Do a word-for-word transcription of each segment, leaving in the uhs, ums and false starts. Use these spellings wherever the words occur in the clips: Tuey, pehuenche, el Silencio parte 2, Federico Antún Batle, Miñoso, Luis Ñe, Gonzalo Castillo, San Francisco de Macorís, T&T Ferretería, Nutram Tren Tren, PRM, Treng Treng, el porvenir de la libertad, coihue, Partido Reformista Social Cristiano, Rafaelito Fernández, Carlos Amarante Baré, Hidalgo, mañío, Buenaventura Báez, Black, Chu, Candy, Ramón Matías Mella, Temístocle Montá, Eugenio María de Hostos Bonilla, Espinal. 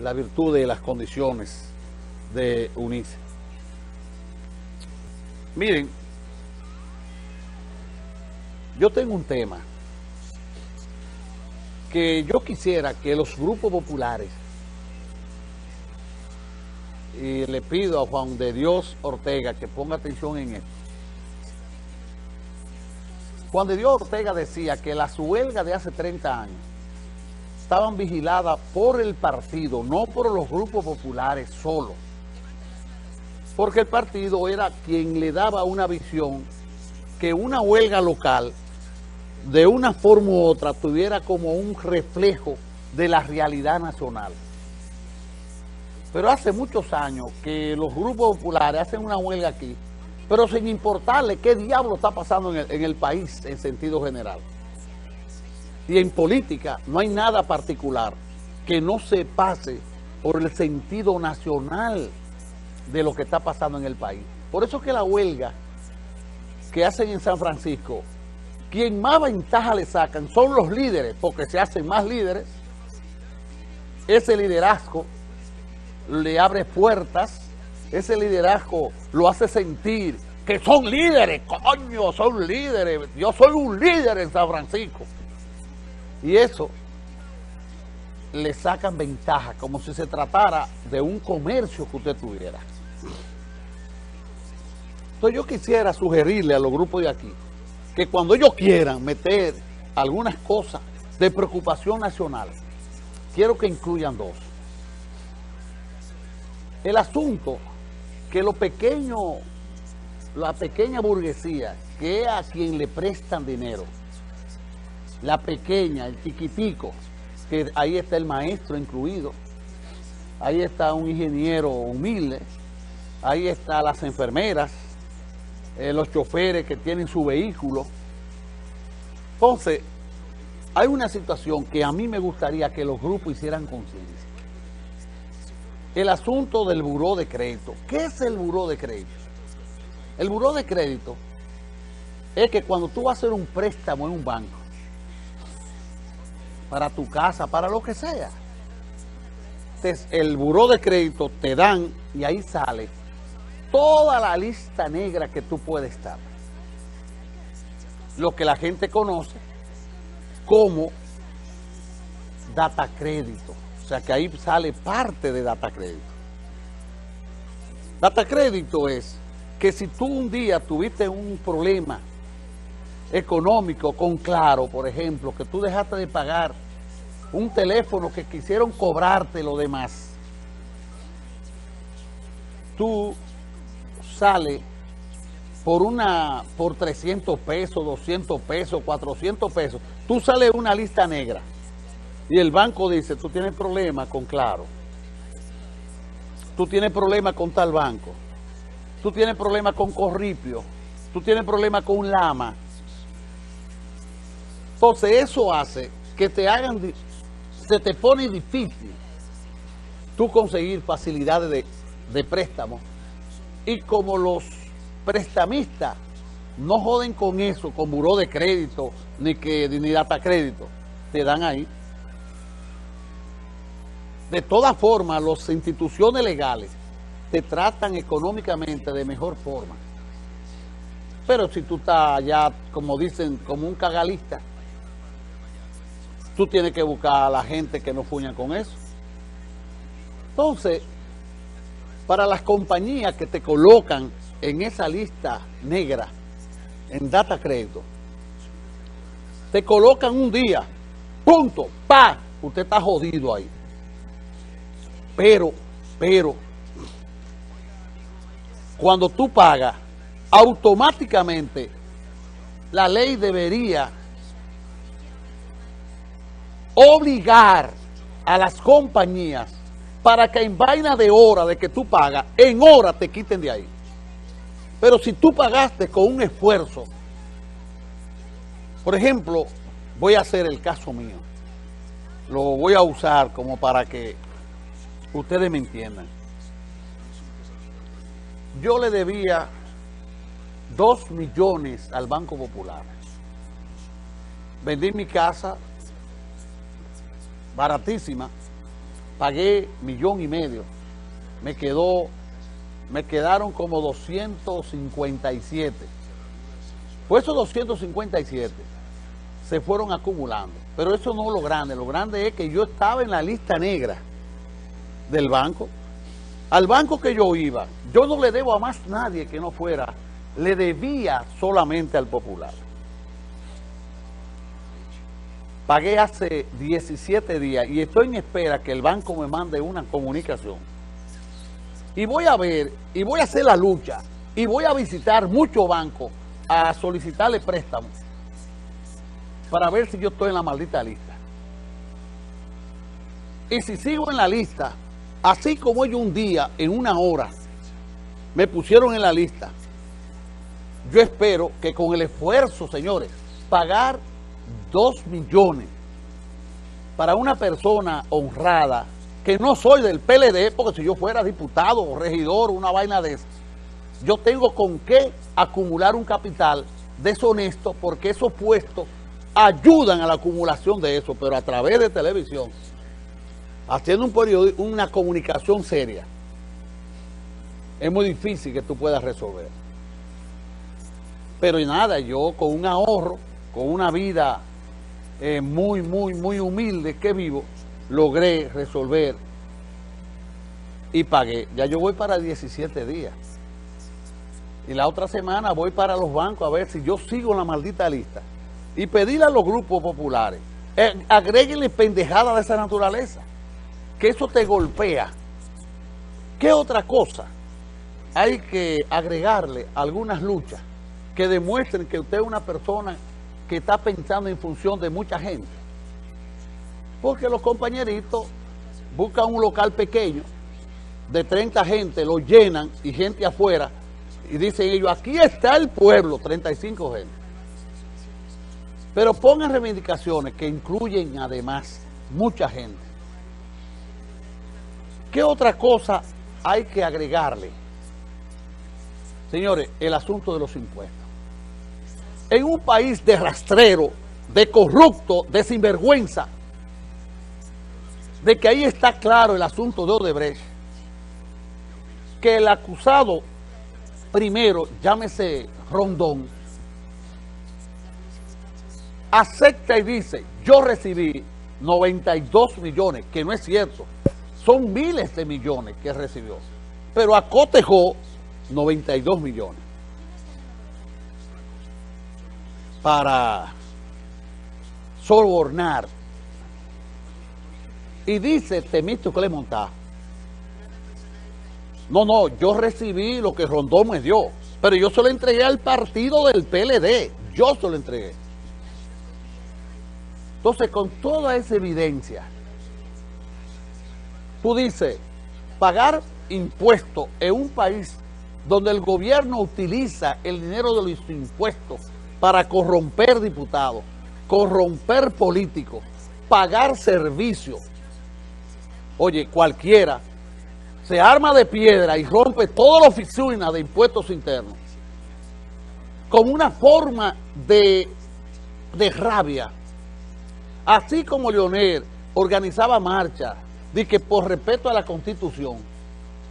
la virtud y las condiciones de unirse. Miren, yo tengo un tema que yo quisiera que los grupos populares, y le pido a Juan de Dios Ortega que ponga atención en esto. Juan de Dios Ortega decía que las huelgas de hace treinta años estaban vigiladas por el partido, no por los grupos populares solo, porque el partido era quien le daba una visión que una huelga local de una forma u otra tuviera como un reflejo de la realidad nacional. Pero hace muchos años que los grupos populares hacen una huelga aquí, pero sin importarle qué diablo está pasando en el, en el país en sentido general. Y en política no hay nada particular que no se pase por el sentido nacional de lo que está pasando en el país. Por eso es que la huelga que hacen en San Francisco, quien más ventaja le sacan son los líderes, porque se hacen más líderes. Ese liderazgo le abre puertas, ese liderazgo lo hace sentir que son líderes, coño, son líderes, yo soy un líder en San Francisco. Y eso le sacan ventaja, como si se tratara de un comercio que usted tuviera. Entonces yo quisiera sugerirle a los grupos de aquí que cuando ellos quieran meter algunas cosas de preocupación nacional, quiero que incluyan dos. El asunto que lo pequeño, la pequeña burguesía, que es a quien le prestan dinero, la pequeña, el chiquitico, que ahí está el maestro incluido, ahí está un ingeniero humilde, ahí están las enfermeras, eh, los choferes que tienen su vehículo. Entonces, hay una situación que a mí me gustaría que los grupos hicieran conciencia. El asunto del buró de crédito. ¿Qué es el buró de crédito? El buró de crédito es que cuando tú vas a hacer un préstamo en un banco, para tu casa, para lo que sea, entonces el buró de crédito te dan y ahí sale toda la lista negra que tú puedes estar, lo que la gente conoce como DataCrédito, o sea que ahí sale parte de DataCrédito. DataCrédito es que si tú un día tuviste un problema económico con Claro, por ejemplo, que tú dejaste de pagar un teléfono que quisieron cobrarte lo demás, tú sales por una por trescientos pesos, doscientos pesos, cuatrocientos pesos, tú sales una lista negra y el banco dice, tú tienes problemas con Claro, tú tienes problemas con tal banco, tú tienes problemas con Corripio, tú tienes problemas con Lama. Entonces eso hace que te hagan, se te pone difícil tú conseguir facilidades de, de préstamo. Y como los prestamistas no joden con eso, con buró de crédito, ni que ni DataCrédito, te dan ahí. De todas formas, las instituciones legales te tratan económicamente de mejor forma. Pero si tú estás ya, como dicen, como un cagalista, tú tienes que buscar a la gente que no fuña con eso. Entonces, para las compañías que te colocan en esa lista negra, en DataCrédito, te colocan un día, punto, pa, usted está jodido ahí. Pero, pero, cuando tú pagas, automáticamente la ley debería obligar a las compañías para que en vaina de hora de que tú pagas, en hora te quiten de ahí. Pero si tú pagaste con un esfuerzo, por ejemplo, voy a hacer el caso mío, lo voy a usar como para que ustedes me entiendan. Yo le debía dos millones al Banco Popular, vendí mi casa baratísima, pagué millón y medio, me quedó, me quedaron como doscientos cincuenta y siete. Pues esos doscientos cincuenta y siete se fueron acumulando, pero eso no es lo grande, lo grande es que yo estaba en la lista negra del banco. Al banco que yo iba, yo no le debo a más nadie que no fuera, le debía solamente al Popular. Pagué hace diecisiete días y estoy en espera que el banco me mande una comunicación. Y voy a ver, y voy a hacer la lucha, y voy a visitar muchos bancos a solicitarle préstamos para ver si yo estoy en la maldita lista. Y si sigo en la lista, así como ellos un día, en una hora, me pusieron en la lista, yo espero que con el esfuerzo, señores, pagar dos millones para una persona honrada, que no soy del P L D, porque si yo fuera diputado o regidor, una vaina de esas, yo tengo con qué acumular un capital deshonesto, porque esos puestos ayudan a la acumulación de eso, pero a través de televisión, haciendo un periodo, una comunicación seria, es muy difícil que tú puedas resolver. Pero nada, yo con un ahorro, con una vida eh, muy, muy, muy humilde que vivo, logré resolver y pagué. Ya yo voy para diecisiete días. Y la otra semana voy para los bancos a ver si yo sigo en la maldita lista. Y pedirle a los grupos populares, eh, agréguenle pendejadas de esa naturaleza, que eso te golpea. ¿Qué otra cosa? Hay que agregarle algunas luchas que demuestren que usted es una persona que está pensando en función de mucha gente. Porque los compañeritos buscan un local pequeño de treinta gente, lo llenan y gente afuera, y dicen ellos, aquí está el pueblo, treinta y cinco gente. Pero pongan reivindicaciones que incluyen además mucha gente. ¿Qué otra cosa hay que agregarle? Señores, el asunto de los impuestos. En un país de rastrero, de corrupto, de sinvergüenza, de que ahí está claro el asunto de Odebrecht, que el acusado primero, llámese Rondón, acepta y dice, yo recibí noventa y dos millones, que no es cierto. Son miles de millones que recibió, pero acotejó noventa y dos millones para sobornar. Y dice Temístocle Montá, no, no, yo recibí lo que Rondón me dio, pero yo se lo entregué al partido del P L D, yo se lo entregué. Entonces, con toda esa evidencia, tú dices, pagar impuestos en un país donde el gobierno utiliza el dinero de los impuestos para corromper diputados, corromper políticos, pagar servicios. Oye, cualquiera se arma de piedra y rompe toda la oficina de impuestos internos como una forma de, de rabia. Así como Leonel organizaba marchas, dice que por respeto a la Constitución,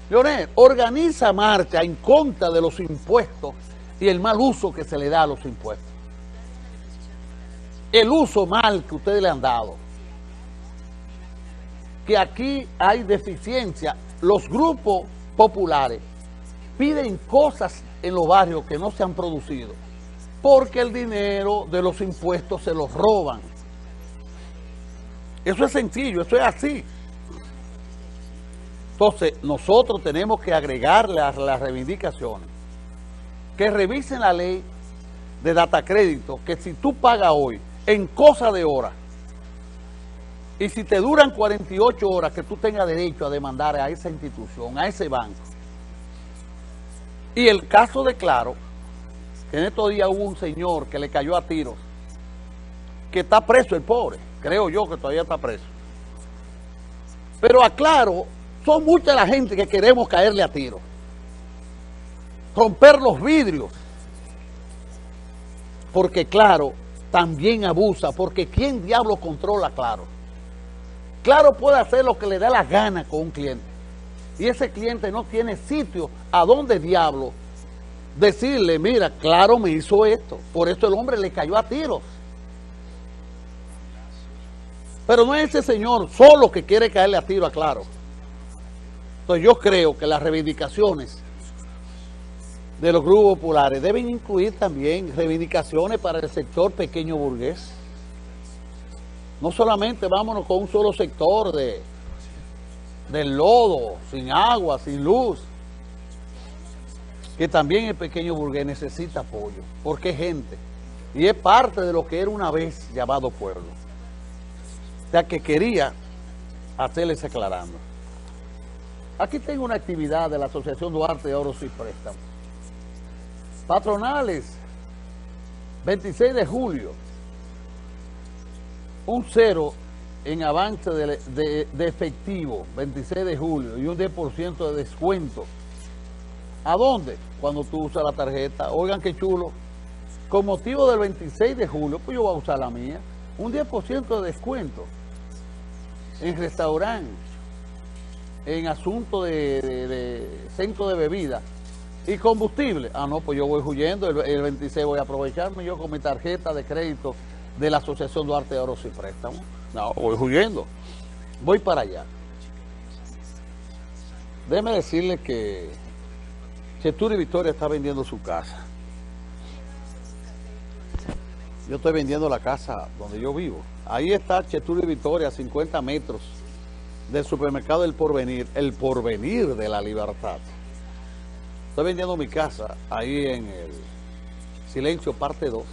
Leonel organiza marcha en contra de los impuestos y el mal uso que se le da a los impuestos. El uso mal que ustedes le han dado. Que aquí hay deficiencia. Los grupos populares piden cosas en los barrios que no se han producido, porque el dinero de los impuestos se los roban. Eso es sencillo, eso es así. Entonces, nosotros tenemos que agregar las, las reivindicaciones. Que revisen la ley de DataCrédito, que si tú pagas hoy, en cosa de horas, y si te duran cuarenta y ocho horas, que tú tengas derecho a demandar a esa institución, a ese banco. Y el caso de Claro, que en estos días hubo un señor que le cayó a tiros, que está preso el pobre, creo yo que todavía está preso. Pero a Claro, son mucha la gente que queremos caerle a tiro, romper los vidrios, porque Claro también abusa, porque ¿quién diablo controla Claro? Claro puede hacer lo que le da la gana con un cliente. Y ese cliente no tiene sitio a dónde diablo decirle, mira, Claro me hizo esto. Por esto el hombre le cayó a tiros. Pero no es ese señor solo que quiere caerle a tiro a Claro. Entonces yo creo que las reivindicaciones de los grupos populares deben incluir también reivindicaciones para el sector pequeño burgués. No solamente vámonos con un solo sector de, del lodo, sin agua, sin luz, que también el pequeño burgués necesita apoyo, porque es gente, y es parte de lo que era una vez llamado pueblo. O sea que quería hacerles aclarando. Aquí tengo una actividad de la Asociación Duarte de Oro y Préstamos. Patronales, veintiséis de julio, un cero en avance de, de, de efectivo, veintiséis de julio, y un diez por ciento de descuento. ¿A dónde? Cuando tú usas la tarjeta. Oigan qué chulo. Con motivo del veintiséis de julio, pues yo voy a usar la mía, un diez por ciento de descuento en restaurantes, en asunto de, de, de centro de bebida y combustible. Ah, no, pues yo voy huyendo, el, el veintiséis voy a aprovecharme yo con mi tarjeta de crédito de la Asociación Duarte de Oro y Préstamos. No, voy huyendo, voy para allá. Déjeme decirle que Cheturi Victoria está vendiendo su casa. Yo estoy vendiendo la casa donde yo vivo. Ahí está Cheturi Victoria, a cincuenta metros del supermercado El Porvenir, el porvenir de la libertad. Estoy vendiendo mi casa ahí en el Silencio parte dos.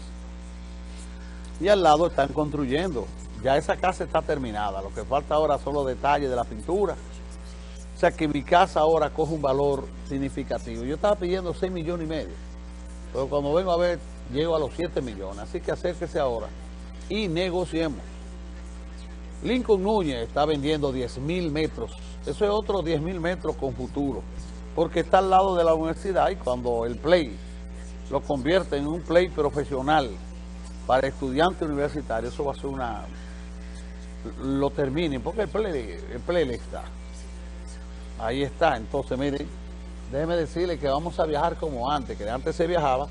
Y al lado están construyendo. Ya esa casa está terminada. Lo que falta ahora son los detalles de la pintura. O sea que mi casa ahora coge un valor significativo. Yo estaba pidiendo seis millones y medio. Pero cuando vengo a ver, llego a los siete millones. Así que acérquese ahora y negociemos. Lincoln Núñez está vendiendo diez mil metros. Eso es otro diez mil metros con futuro. Porque está al lado de la universidad y cuando el play lo convierte en un play profesional para estudiantes universitarios, eso va a ser una... Lo terminen, porque el play, el play está. Ahí está. Entonces, miren, déjeme decirle que vamos a viajar como antes, que antes se viajaba.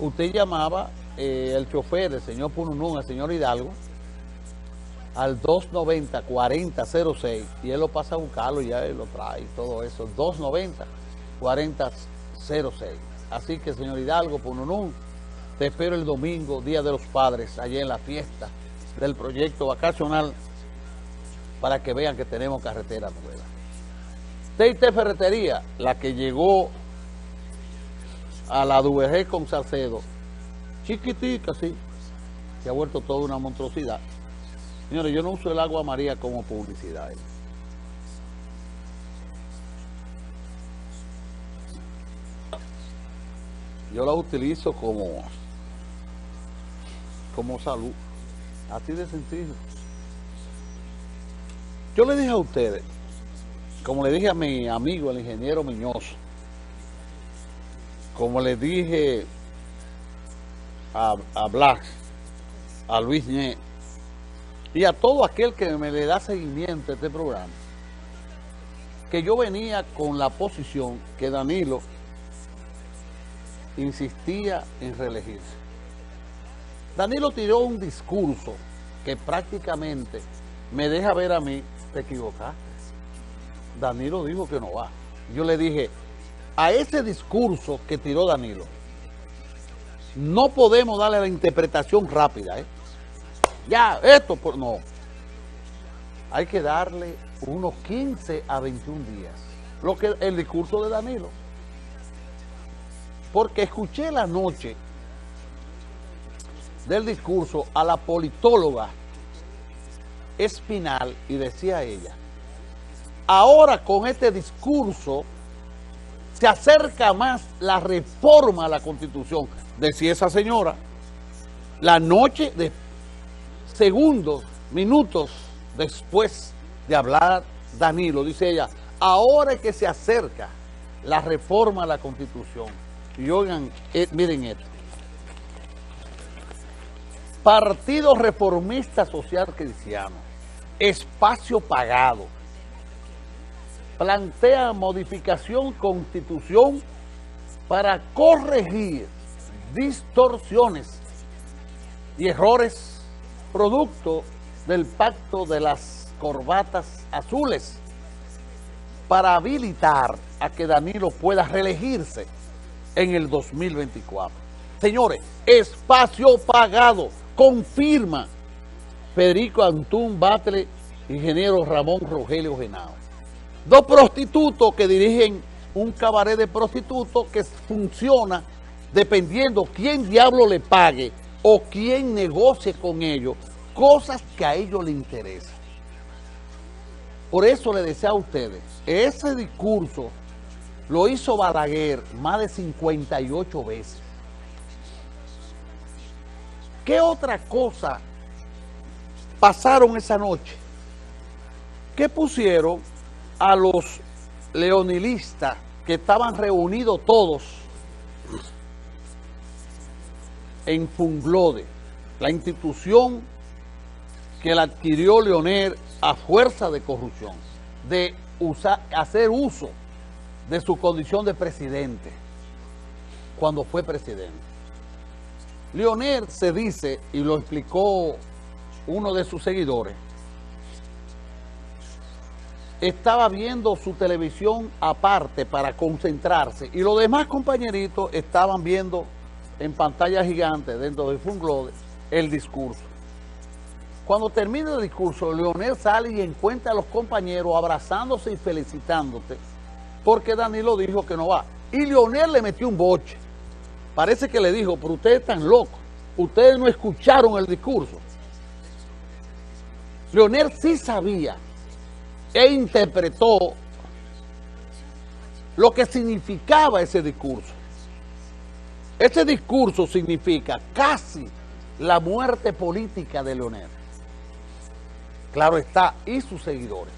Usted llamaba eh, el chofer, el señor Pununún, el señor Hidalgo, al doscientos noventa cuarenta cero seis, y él lo pasa a buscarlo y ya él lo trae, todo eso, doscientos noventa cuarenta cero seis. Así que, señor Hidalgo, Pununún, te espero el domingo, Día de los Padres, allí en la fiesta del proyecto vacacional, para que vean que tenemos carretera nueva. T y T Ferretería, la que llegó a la DUVEG con Salcedo, chiquitica, sí, se ha vuelto toda una monstruosidad. Señores, yo no uso el agua María como publicidad. Yo la utilizo como, como salud, así de sencillo. Yo le dije a ustedes, como le dije a mi amigo, el ingeniero Miñoso, como le dije a, a Black, a Luis Ñe, y a todo aquel que me le da seguimiento a este programa, que yo venía con la posición que Danilo insistía en reelegirse. Danilo tiró un discurso que prácticamente me deja ver a mí, te equivocaste. Danilo dijo que no va. Yo le dije, a ese discurso que tiró Danilo, no podemos darle la interpretación rápida, ¿eh? Ya, esto, por no. Hay que darle unos quince a veintiún días. Lo que el discurso de Danilo. Porque escuché la noche del discurso a la politóloga Espinal y decía ella, ahora con este discurso se acerca más la reforma a la Constitución. Decía esa señora, la noche de segundos, minutos después de hablar Danilo, dice ella, ahora que se acerca la reforma a la Constitución. Y oigan, eh, miren esto. Partido Reformista Social Cristiano, espacio pagado. Plantea modificación constitución para corregir distorsiones y errores producto del pacto de las corbatas azules, para habilitar a que Danilo pueda reelegirse en el dos mil veinticuatro. Señores, espacio pagado, confirma Federico Antún Batle, ingeniero Ramón Rogelio Genao. Dos prostitutos que dirigen un cabaret de prostitutos que funciona dependiendo quién diablo le pague o quién negocie con ellos, cosas que a ellos les interesan. Por eso le decía a ustedes, ese discurso lo hizo Balaguer más de cincuenta y ocho veces. ¿Qué otra cosa pasaron esa noche? Que pusieron a los leonilistas que estaban reunidos todos en Funglode, la institución que la adquirió Leonel a fuerza de corrupción, de usar, hacer uso de su condición de presidente cuando fue presidente. Leonel se dice, y lo explicó uno de sus seguidores, estaba viendo su televisión aparte para concentrarse, y los demás compañeritos estaban viendo en pantalla gigante dentro de Funglode el discurso. Cuando termina el discurso, Leonel sale y encuentra a los compañeros abrazándose y felicitándote porque Danilo dijo que no va, y Leonel le metió un boche. Parece que le dijo, pero ustedes están locos, ustedes no escucharon el discurso. Leonel sí sabía e interpretó lo que significaba ese discurso. Ese discurso significa casi la muerte política de Leonel. Claro está, y sus seguidores.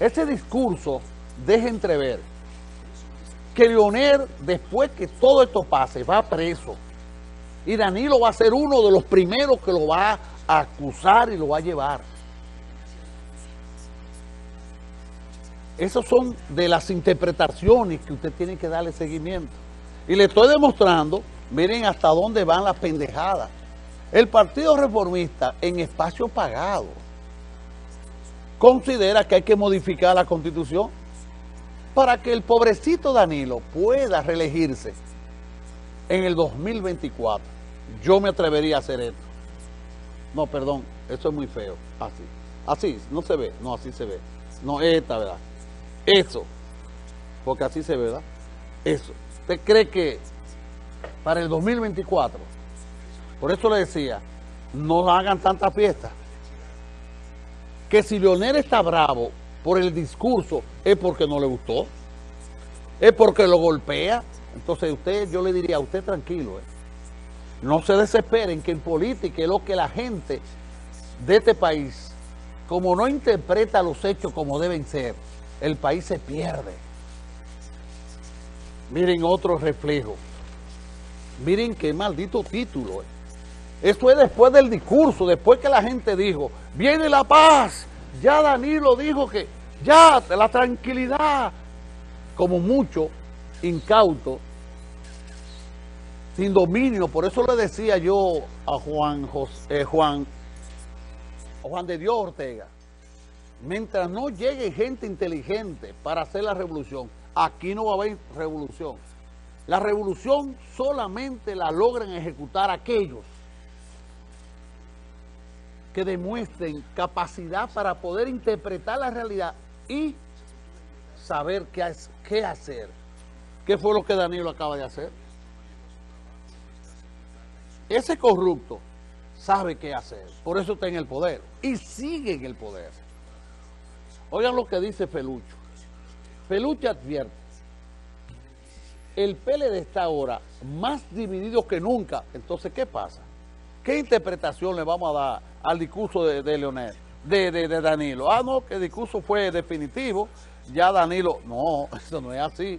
Ese discurso deja entrever que Leonel, después que todo esto pase, va preso. Y Danilo va a ser uno de los primeros que lo va a acusar y lo va a llevar. Esas son de las interpretaciones que usted tiene que darle seguimiento. Y le estoy demostrando, miren hasta dónde van las pendejadas. El Partido Reformista, en espacio pagado, considera que hay que modificar la Constitución para que el pobrecito Danilo pueda reelegirse en el dos mil veinticuatro. Yo me atrevería a hacer esto. No, perdón, eso es muy feo. Así, así, no se ve, no, así se ve. No, esta, ¿verdad? Eso, porque así se ve, ¿verdad? Eso. ¿Usted cree que para el dos mil veinticuatro? Por eso le decía, no hagan tanta fiesta. Que si Leonel está bravo por el discurso, es porque no le gustó, es porque lo golpea. Entonces usted, yo le diría a usted, tranquilo, ¿eh? No se desesperen, que en política es lo que la gente de este país, como no interpreta los hechos como deben ser, el país se pierde. Miren otro reflejo. Miren qué maldito título. Esto es después del discurso, después que la gente dijo, viene la paz. Ya Danilo dijo que ya la tranquilidad. Como mucho, incauto, sin dominio. Por eso le decía yo a Juan José, eh, Juan, Juan de Dios Ortega, mientras no llegue gente inteligente para hacer la revolución, aquí no va a haber revolución. La revolución solamente la logran ejecutar aquellos que demuestren capacidad para poder interpretar la realidad y saber qué, qué hacer. ¿Qué fue lo que Danilo acaba de hacer? Ese corrupto sabe qué hacer, por eso está en el poder y sigue en el poder. Oigan lo que dice Pelucho. Pelucho advierte, el P L D está ahora más dividido que nunca. Entonces, ¿qué pasa? ¿Qué interpretación le vamos a dar al discurso de, de Leonel, de, de, de Danilo? Ah, no, que el discurso fue definitivo, ya Danilo... No, eso no es así.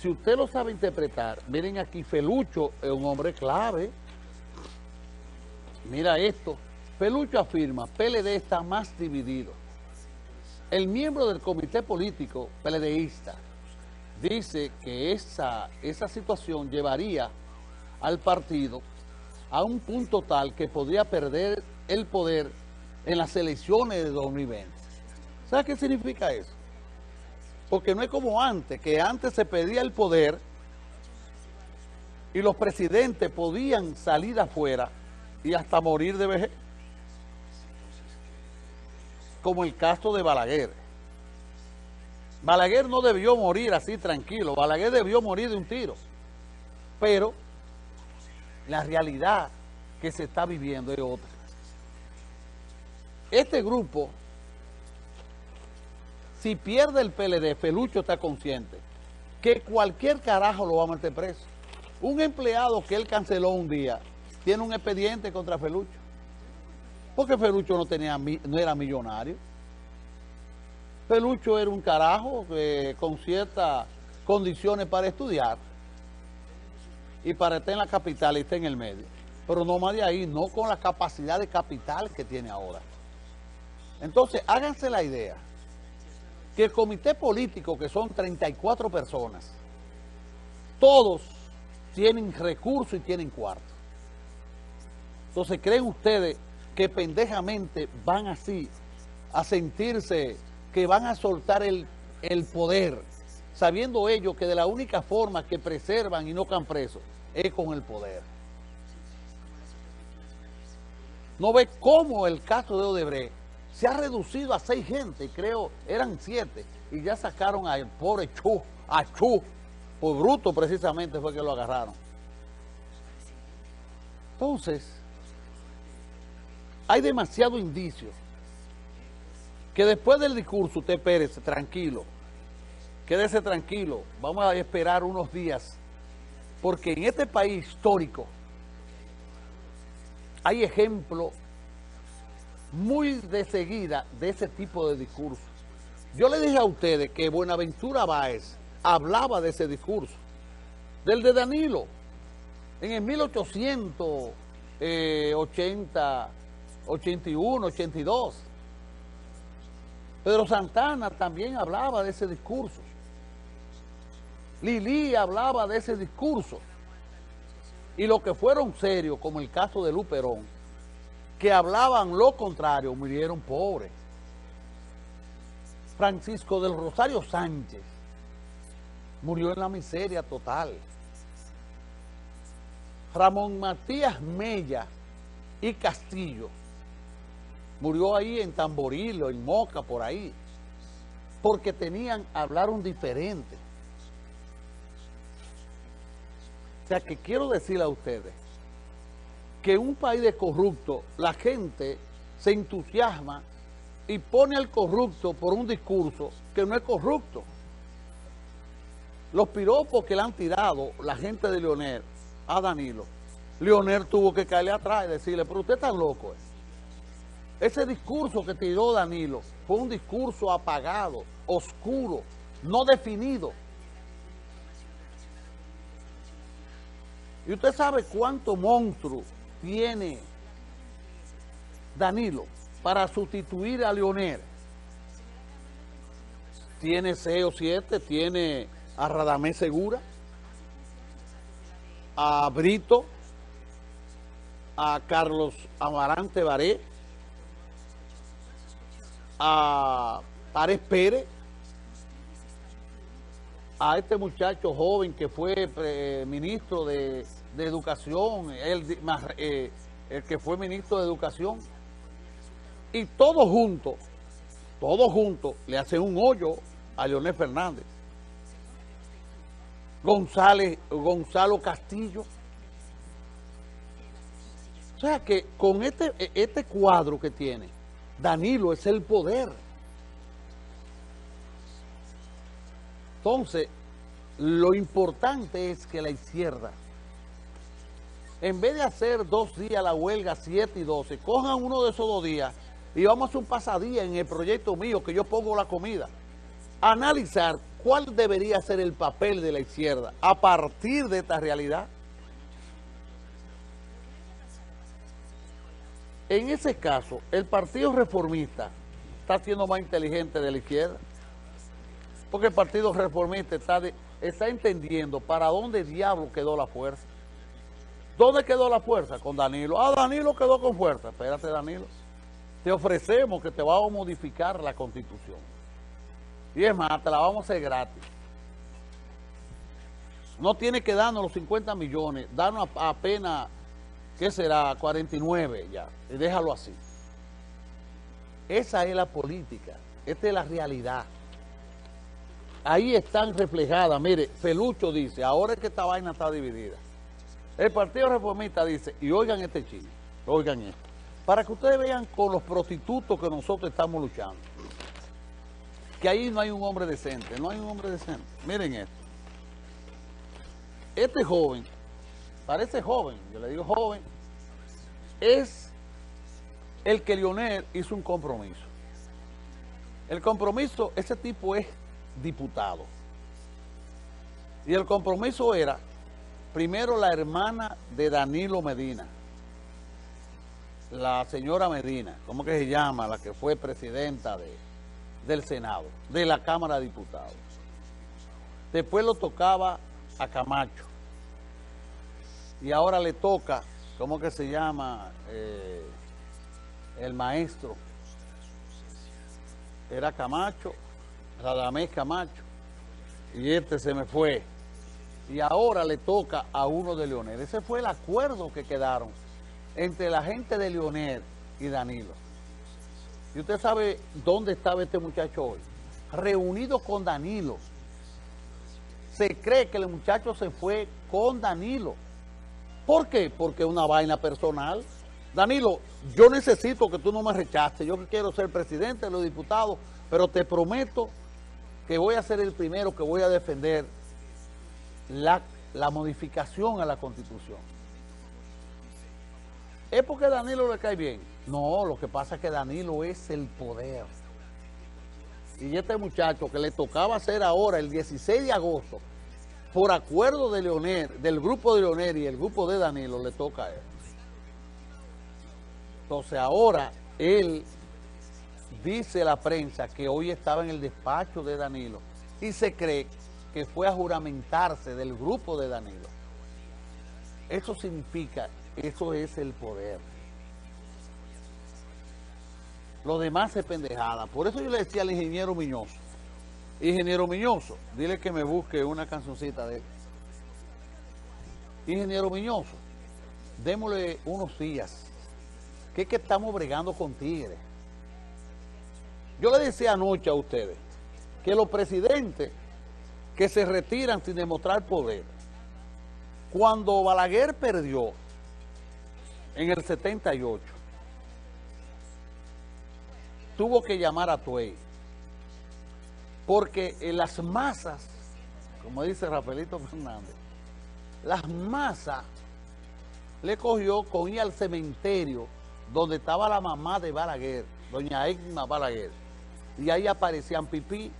Si usted lo sabe interpretar, miren aquí, Pelucho es un hombre clave. Mira esto. Pelucho afirma, P L D está más dividido. El miembro del comité político PLDista dice que esa, esa situación llevaría al partido a un punto tal que podría perder el poder en las elecciones de dos mil veinte. ¿Sabes qué significa eso? Porque no es como antes, que antes se pedía el poder y los presidentes podían salir afuera y hasta morir de vejez, como el caso de Balaguer. Balaguer no debió morir así tranquilo, Balaguer debió morir de un tiro. Pero la realidad que se está viviendo es otra. Este grupo, si pierde el P L D, Pelucho está consciente que cualquier carajo lo va a meter preso. Un empleado que él canceló un día tiene un expediente contra Pelucho. Porque Pelucho no tenía, no era millonario. Pelucho era un carajo eh, con ciertas condiciones para estudiar y para estar en la capital y estar en el medio. Pero no más de ahí, no con la capacidad de capital que tiene ahora. Entonces, háganse la idea que el comité político, que son treinta y cuatro personas, todos tienen recursos y tienen cuarto. Entonces, ¿creen ustedes que pendejamente van así a sentirse que van a soltar el, el poder, sabiendo ellos que de la única forma que preservan y no caen presos es con el poder? ¿No ve cómo el caso de Odebrecht se ha reducido a seis gente, creo, eran siete, y ya sacaron al pobre Chu, a Chu, por bruto precisamente fue que lo agarraron? Entonces, hay demasiado indicio que después del discurso usted espérese tranquilo, quédese tranquilo, vamos a esperar unos días, porque en este país histórico hay ejemplos muy de seguida de ese tipo de discursos. Yo le dije a ustedes que Buenaventura Báez hablaba de ese discurso, del de Danilo, en el mil ochocientos ochenta. ochenta y uno, ochenta y dos. Pedro Santana también hablaba de ese discurso. Lili hablaba de ese discurso. Y los que fueron serios, como el caso de Luperón, que hablaban lo contrario, murieron pobres. Francisco del Rosario Sánchez murió en la miseria total. Ramón Matías Mella y Castillo murió ahí en Tamborilo, en Moca, por ahí, porque tenían, hablaron diferente. O sea, que quiero decirle a ustedes que en un país de corrupto, la gente se entusiasma y pone al corrupto por un discurso que no es corrupto. Los piropos que le han tirado la gente de Leonel a Danilo, Leonel tuvo que caerle atrás y decirle, pero usted está loco, ¿eh? Ese discurso que tiró Danilo fue un discurso apagado, oscuro, no definido. Y usted sabe cuánto monstruo tiene Danilo para sustituir a Leonel. Tiene seis o siete, tiene a Radamés Segura, a Brito, a Carlos Amarante Baré, a Párez Pérez, a este muchacho joven que fue eh, ministro de, de Educación, el, más, eh, el que fue ministro de Educación, y todos juntos, todos juntos le hacen un hoyo a Leonel Fernández. González, Gonzalo Castillo. O sea que con este, este cuadro que tiene Danilo es el poder. Entonces, lo importante es que la izquierda, en vez de hacer dos días la huelga siete y doce, cojan uno de esos dos días y vamos a hacer un pasadía en el proyecto mío que yo pongo la comida. Analizar cuál debería ser el papel de la izquierda a partir de esta realidad. En ese caso, el Partido Reformista está siendo más inteligente de la izquierda, porque el Partido Reformista está, de, está entendiendo para dónde diablo quedó la fuerza. ¿Dónde quedó la fuerza? Con Danilo. Ah, Danilo quedó con fuerza. Espérate, Danilo. Te ofrecemos que te vamos a modificar la Constitución. Y es más, te la vamos a hacer gratis. No tiene que darnos los cincuenta millones, darnos apenas, ¿qué será? cuarenta y nueve ya. Y déjalo así. Esa es la política. Esta es la realidad. Ahí están reflejadas. Mire, Pelucho dice, ahora es que esta vaina está dividida. El Partido Reformista dice, y oigan este chile, oigan esto, para que ustedes vean con los prostitutos que nosotros estamos luchando, que ahí no hay un hombre decente, no hay un hombre decente. Miren esto. Este joven, parece joven, yo le digo joven, es el que Lionel hizo un compromiso. El compromiso, ese tipo es diputado. Y el compromiso era... primero la hermana de Danilo Medina, la señora Medina, ¿cómo que se llama? La que fue presidenta de, del Senado, de la Cámara de Diputados. Después lo tocaba a Camacho. Y ahora le toca, ¿cómo que se llama? Eh, el maestro. Era Camacho, Radamés Camacho. Y este se me fue. Y ahora le toca a uno de Leonel. Ese fue el acuerdo que quedaron entre la gente de Leonel y Danilo. Y usted sabe dónde estaba este muchacho hoy. Reunido con Danilo. Se cree que el muchacho se fue con Danilo. ¿Por qué? Porque es una vaina personal. Danilo, yo necesito que tú no me rechaces. Yo quiero ser presidente de los diputados, pero te prometo que voy a ser el primero que voy a defender La, la modificación a la Constitución. ¿Es porque Danilo le cae bien? No, lo que pasa es que Danilo es el poder. Y este muchacho que le tocaba hacer ahora el dieciséis de agosto, por acuerdo de Leonel, del grupo de Leonel y el grupo de Danilo, le toca a él. Entonces ahora él dice a la prensa que hoy estaba en el despacho de Danilo y se cree que fue a juramentarse del grupo de Danilo. Eso significa, eso es el poder. Lo demás es pendejada. Por eso yo le decía al ingeniero Miñoso, ingeniero Miñoso, dile que me busque una cancioncita de él. Ingeniero Miñoso, démosle unos días, que es que estamos bregando con tigres. Yo le decía anoche a ustedes que los presidentes que se retiran sin demostrar poder. Cuando Balaguer perdió en el setenta y ocho, tuvo que llamar a Tuey, porque en las masas, como dice Rafaelito Fernández, las masas le cogió, cogía al cementerio donde estaba la mamá de Balaguer, doña Edna Balaguer, y ahí aparecían pipí,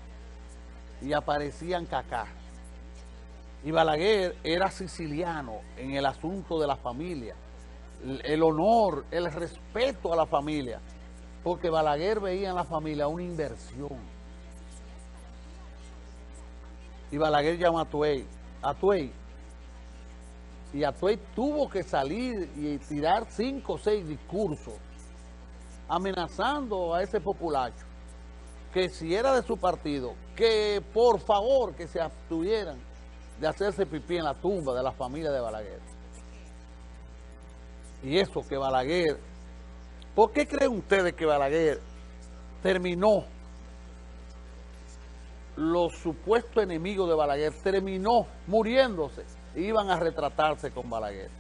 y aparecían cacá. Y Balaguer era siciliano en el asunto de la familia, el, el honor, el respeto a la familia, porque Balaguer veía en la familia una inversión. Y Balaguer llama a Tuey, a Tuey, y a Tuey tuvo que salir y tirar cinco o seis discursos amenazando a ese populacho, que si era de su partido, que por favor que se abstuvieran de hacerse pipí en la tumba de la familia de Balaguer. Y eso que Balaguer, ¿por qué creen ustedes que Balaguer terminó, los supuestos enemigos de Balaguer terminó muriéndose e iban a retratarse con Balaguer?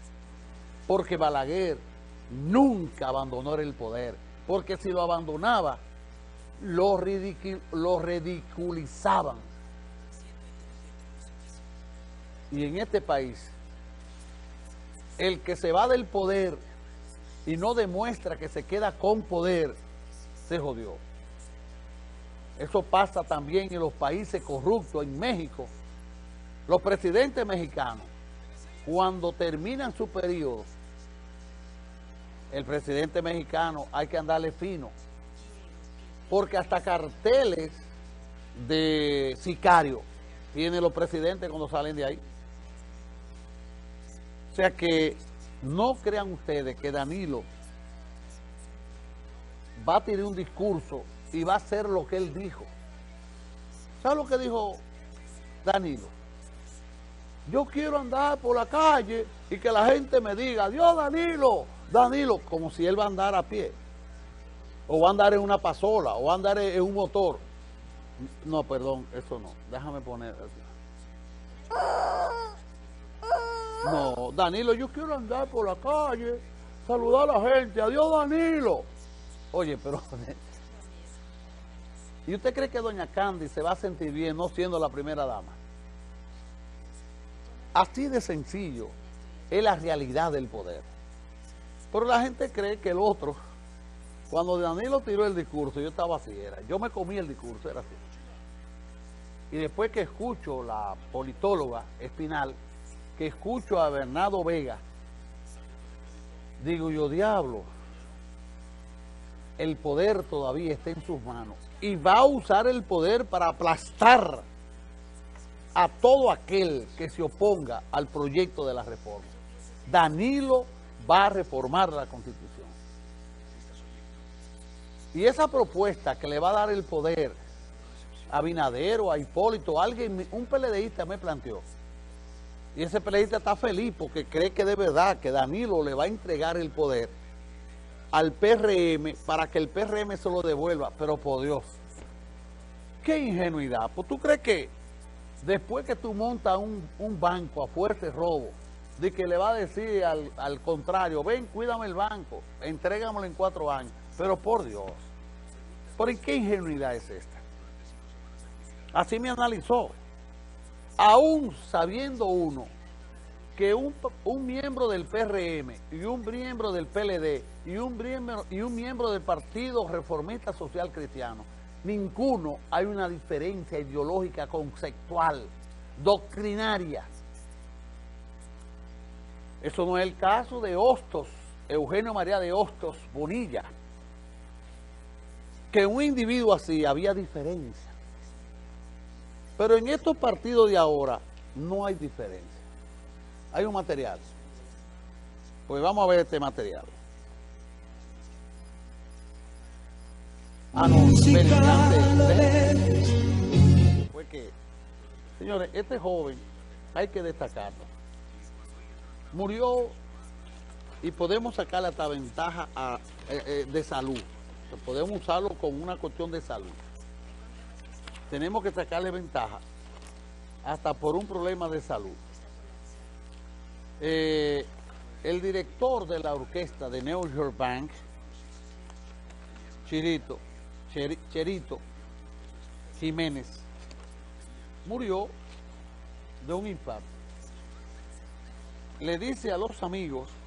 Porque Balaguer nunca abandonó el poder, porque si lo abandonaba, Lo, ridicul lo ridiculizaban. Y en este país, el que se va del poder y no demuestra que se queda con poder, se jodió. Eso pasa también en los países corruptos, en México. Los presidentes mexicanos, cuando terminan su periodo, el presidente mexicano hay que andarle fino, porque hasta carteles de sicario tienen los presidentes cuando salen de ahí. O sea que no crean ustedes que Danilo va a tener un discurso y va a hacer lo que él dijo. ¿Sabes lo que dijo Danilo? Yo quiero andar por la calle y que la gente me diga, adiós Danilo, Danilo, como si él va a andar a pie, o va a andar en una pasola, o va a andar en un motor. No, perdón, eso no, déjame poner así. No, Danilo, yo quiero andar por la calle, saludar a la gente, adiós Danilo. Oye, pero... ¿Y usted cree que doña Candy se va a sentir bien no siendo la primera dama? Así de sencillo es la realidad del poder. Pero la gente cree que el otro, cuando Danilo tiró el discurso, yo estaba así, era, yo me comí el discurso, era así. Y después que escucho la politóloga Espinal, que escucho a Bernardo Vega, digo yo, diablo, el poder todavía está en sus manos y va a usar el poder para aplastar a todo aquel que se oponga al proyecto de la reforma. Danilo va a reformar la Constitución. Y esa propuesta que le va a dar el poder a Abinadero, a Hipólito, alguien, un PLDista me planteó. Y ese PLDista está feliz porque cree que de verdad que Danilo le va a entregar el poder al P R M para que el P R M se lo devuelva. Pero por Dios, qué ingenuidad. Pues tú crees que después que tú montas un, un banco a fuerte robo, de que le va a decir al, al contrario, ven, cuídame el banco, entrégamelo en cuatro años. Pero por Dios, ¿por qué ingenuidad es esta? Así me analizó. Aún sabiendo uno que un, un miembro del P R M y un miembro del P L D y un miembro, y un miembro del Partido Reformista Social Cristiano, ninguno hay una diferencia ideológica, conceptual, doctrinaria. Eso no es el caso de Hostos, Eugenio María de Hostos Bonilla, que un individuo así había diferencia. Pero en estos partidos de ahora no hay diferencia. Hay un material. Pues vamos a ver este material. Ah, no, fue que, señores, este joven hay que destacarlo. Murió y podemos sacarle hasta ventaja a, eh, eh, de salud. Podemos usarlo con una cuestión de salud. Tenemos que sacarle ventaja hasta por un problema de salud. Eh, el director de la orquesta de New York Bank, Chirito, Cherito Jiménez, murió de un infarto. Le dice a los amigos